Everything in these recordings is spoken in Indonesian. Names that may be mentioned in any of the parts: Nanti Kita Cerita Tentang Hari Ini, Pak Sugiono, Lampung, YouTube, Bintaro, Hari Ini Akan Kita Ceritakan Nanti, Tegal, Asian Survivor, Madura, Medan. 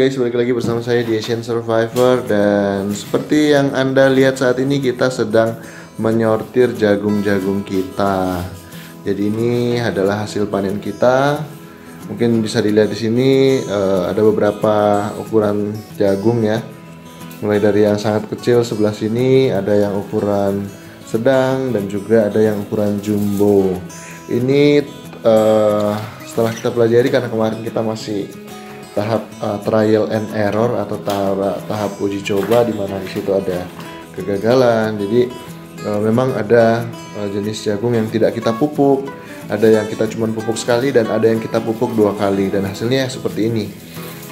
Guys, balik lagi bersama saya di Asian Survivor. Dan seperti yang Anda lihat saat ini, kita sedang menyortir jagung-jagung kita. Jadi ini adalah hasil panen kita. Mungkin bisa dilihat di sini ada beberapa ukuran jagung ya. Mulai dari yang sangat kecil sebelah sini, ada yang ukuran sedang, dan juga ada yang ukuran jumbo. Ini setelah kita pelajari, karena kemarin kita masih tahap trial and error atau tahap uji coba, di mana di situ ada kegagalan. Jadi memang ada jenis jagung yang tidak kita pupuk, ada yang kita cuma pupuk sekali, dan ada yang kita pupuk dua kali, dan hasilnya seperti ini.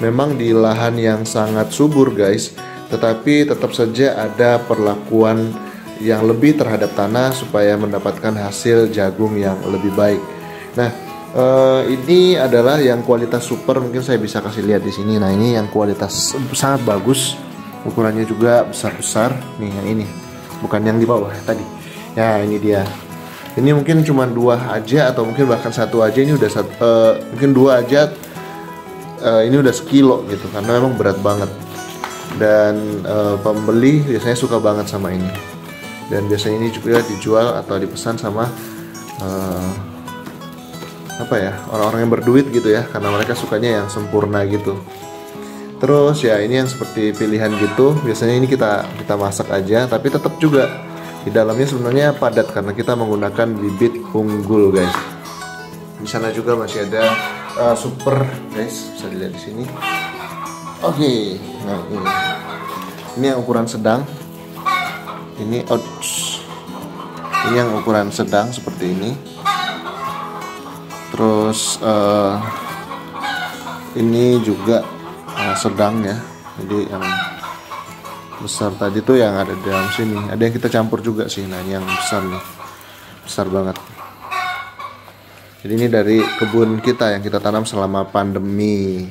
Memang di lahan yang sangat subur guys, tetapi tetap saja ada perlakuan yang lebih terhadap tanah supaya mendapatkan hasil jagung yang lebih baik. Nah, ini adalah yang kualitas super, mungkin saya bisa kasih lihat di sini. Nah, ini yang kualitas sangat bagus, ukurannya juga besar-besar. Nih, yang ini, bukan yang di bawah tadi. Ya, ini dia. Ini mungkin cuma dua aja, atau mungkin bahkan satu aja. Ini udah satu, mungkin dua aja. Ini udah sekilo gitu, karena memang berat banget. Dan pembeli biasanya suka banget sama ini. Dan biasanya ini juga dijual atau dipesan sama orang-orang yang berduit gitu ya, karena mereka sukanya yang sempurna gitu. Terus ya, ini yang seperti pilihan gitu. Biasanya ini kita masak aja, tapi tetap juga di dalamnya sebenarnya padat karena kita menggunakan bibit unggul guys. Di sana juga masih ada super guys, bisa dilihat di sini. Oke. Nah, ini yang ukuran sedang. Ini oats. Ini yang ukuran sedang seperti ini. Terus ini juga sedang ya. Jadi yang besar tadi tuh yang ada di dalam sini. Ada yang kita campur juga sih. Nah, ini yang besar nih, besar banget. Jadi ini dari kebun kita yang kita tanam selama pandemi.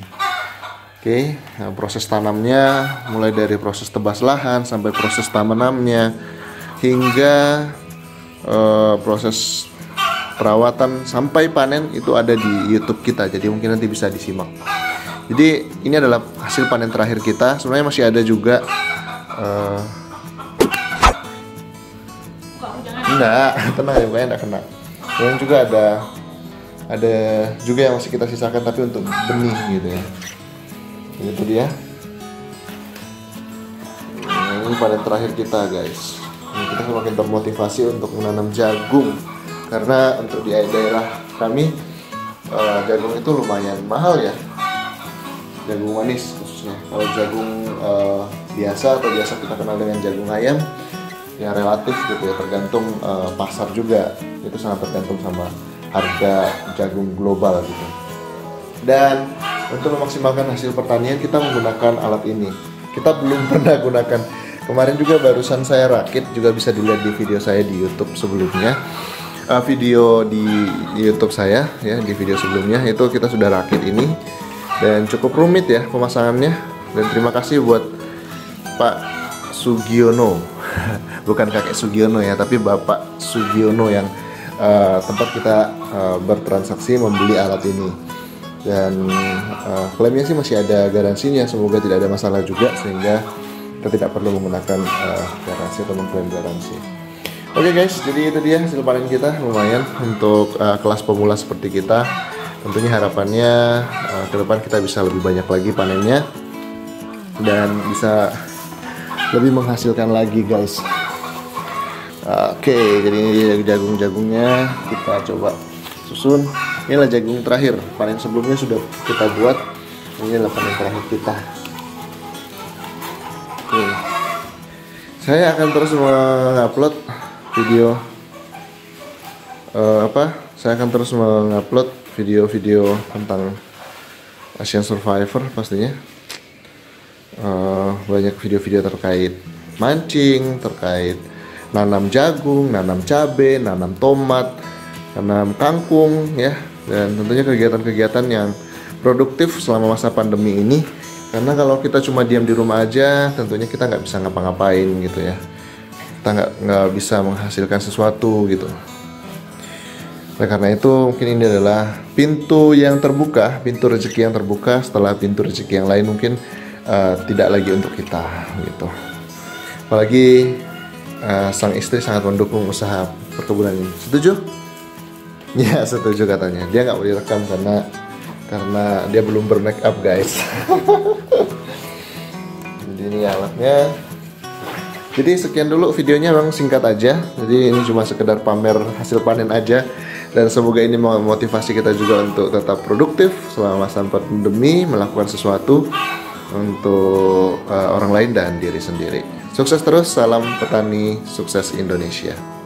Oke, nah, proses tanamnya mulai dari proses tebas lahan sampai proses tanamnya, hingga proses perawatan sampai panen itu ada di YouTube kita. Jadi mungkin nanti bisa disimak. Jadi ini adalah hasil panen terakhir kita. Sebenarnya masih ada juga. Enggak, tenang ya, bukannya enggak kena. Dan juga ada juga yang masih kita sisakan, tapi untuk benih gitu ya. Itu dia. Ini panen terakhir kita guys. Kita semakin termotivasi untuk menanam jagung. Karena untuk di daerah kami jagung itu lumayan mahal ya, jagung manis khususnya. Kalau jagung biasa atau biasa kita kenal dengan jagung ayam, ya relatif gitu ya, tergantung pasar juga. Itu sangat tergantung sama harga jagung global gitu. Dan untuk memaksimalkan hasil pertanian, kita menggunakan alat ini. Kita belum pernah gunakan. Kemarin juga barusan saya rakit, juga bisa dilihat di video saya di YouTube sebelumnya. Video di YouTube saya ya, di video sebelumnya itu kita sudah rakit ini, dan cukup rumit ya pemasangannya. Dan terima kasih buat Pak Sugiono bukan kakek Sugiono ya, tapi Bapak Sugiono yang tempat kita bertransaksi membeli alat ini. Dan klaimnya sih masih ada garansinya, semoga tidak ada masalah juga, sehingga kita tidak perlu menggunakan garansi atau mengklaim garansi. Oke guys, jadi itu dia hasil panen kita. Lumayan untuk kelas pemula seperti kita. Tentunya harapannya ke depan kita bisa lebih banyak lagi panennya, dan bisa lebih menghasilkan lagi guys. Oke, jadi ini jagung-jagungnya kita coba susun. Inilah jagung terakhir. Panen sebelumnya sudah kita buat. Ini adalah panen terakhir kita. Oke. Saya akan terus mengupload video video-video tentang Asian Survivor pastinya. Banyak video-video terkait mancing, terkait nanam jagung, nanam cabe, nanam tomat, nanam kangkung ya, dan tentunya kegiatan-kegiatan yang produktif selama masa pandemi ini. Karena kalau kita cuma diam di rumah aja, tentunya kita nggak bisa ngapa-ngapain gitu ya. Kita nggak bisa menghasilkan sesuatu gitu. Oleh karena itu mungkin ini adalah pintu yang terbuka, pintu rezeki yang terbuka setelah pintu rezeki yang lain mungkin tidak lagi untuk kita gitu. Apalagi sang istri sangat mendukung usaha perkebunan ini. Setuju? Ya setuju katanya. Dia nggak boleh rekam karena dia belum bermake up guys. Jadi ini alatnya. Jadi sekian dulu videonya, memang singkat aja. Jadi ini cuma sekedar pamer hasil panen aja. Dan semoga ini memotivasi kita juga untuk tetap produktif selama masa pandemi, melakukan sesuatu untuk orang lain dan diri sendiri. Sukses terus, salam petani, sukses Indonesia.